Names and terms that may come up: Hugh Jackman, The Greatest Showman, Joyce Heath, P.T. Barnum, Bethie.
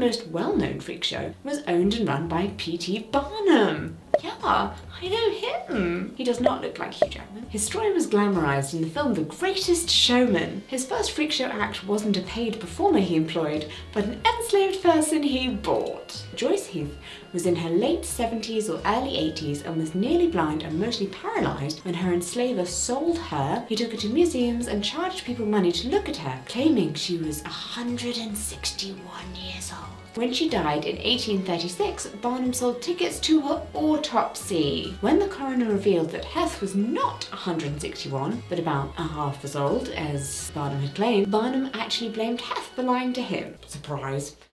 the most well-known freak show, was owned and run by P.T. Barnum. Yeah, I know him. He does not look like Hugh Jackman. His story was glamorized in the film The Greatest Showman. His first freak show act wasn't a paid performer he employed, but an enslaved person he bought. Joyce Heath was in her late 70s or early 80s and was nearly blind and mostly paralyzed when her enslaver sold her. He took her to museums and charged people money to look at her, claiming she was 161 years old. When she died in 1836, Barnum sold tickets to her autopsy. When the coroner revealed that Heath was not 161, but about a half as old as Barnum had claimed, Barnum actually blamed Heath for lying to him. Surprise.